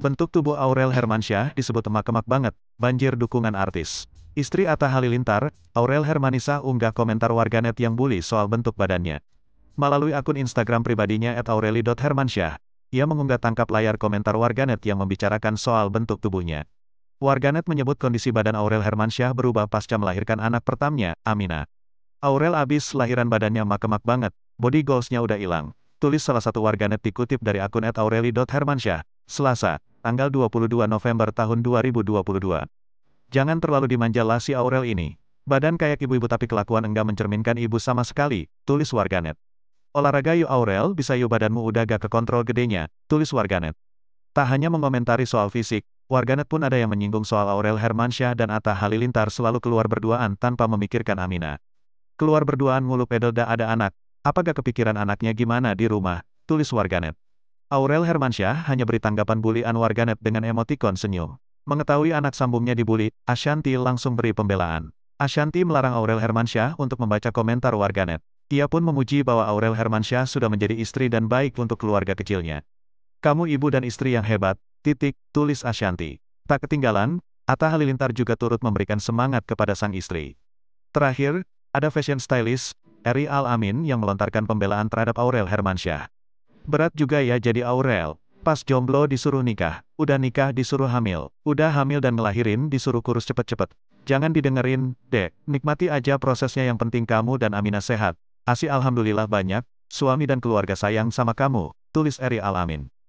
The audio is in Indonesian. Bentuk tubuh Aurel Hermansyah disebut emak-emak banget, banjir dukungan artis. Istri Atta Halilintar, Aurel Hermansyah unggah komentar warganet yang bully soal bentuk badannya. Melalui akun Instagram pribadinya @aureli.hermansyah, ia mengunggah tangkap layar komentar warganet yang membicarakan soal bentuk tubuhnya. Warganet menyebut kondisi badan Aurel Hermansyah berubah pasca melahirkan anak pertamanya, Ameena. Aurel abis lahiran badannya emak-emak banget, body goals-nya udah hilang, tulis salah satu warganet dikutip dari akun @aureli.hermansyah, Selasa, tanggal 22 November tahun 2022. Jangan terlalu dimanja lah si Aurel ini. Badan kayak ibu-ibu tapi kelakuan enggak mencerminkan ibu sama sekali, tulis warganet. Olahraga yuk Aurel, bisa yuk, badanmu udah gak kekontrol gedenya, tulis warganet. Tak hanya mengomentari soal fisik, warganet pun ada yang menyinggung soal Aurel Hermansyah dan Atta Halilintar selalu keluar berduaan tanpa memikirkan Ameena. Keluar berduaan mulu pedel dah ada anak, apa gak kepikiran anaknya gimana di rumah, tulis warganet. Aurel Hermansyah hanya beri tanggapan bulian warganet dengan emotikon senyum. Mengetahui anak sambungnya dibully, Ashanti langsung beri pembelaan. Ashanti melarang Aurel Hermansyah untuk membaca komentar warganet. Ia pun memuji bahwa Aurel Hermansyah sudah menjadi istri dan baik untuk keluarga kecilnya. Kamu ibu dan istri yang hebat, titik, tulis Ashanti. Tak ketinggalan, Atta Halilintar juga turut memberikan semangat kepada sang istri. Terakhir, ada fashion stylist, Eri Al-Amin yang melontarkan pembelaan terhadap Aurel Hermansyah. Berat juga ya jadi Aurel, pas jomblo disuruh nikah disuruh hamil, udah hamil dan ngelahirin disuruh kurus cepet-cepet. Jangan didengerin, dek, nikmati aja prosesnya yang penting kamu dan Ameena sehat. Asih alhamdulillah banyak, suami dan keluarga sayang sama kamu, tulis Eri Al-Amin.